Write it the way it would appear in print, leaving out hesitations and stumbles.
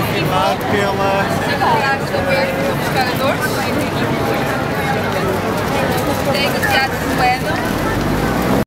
Maatpillen.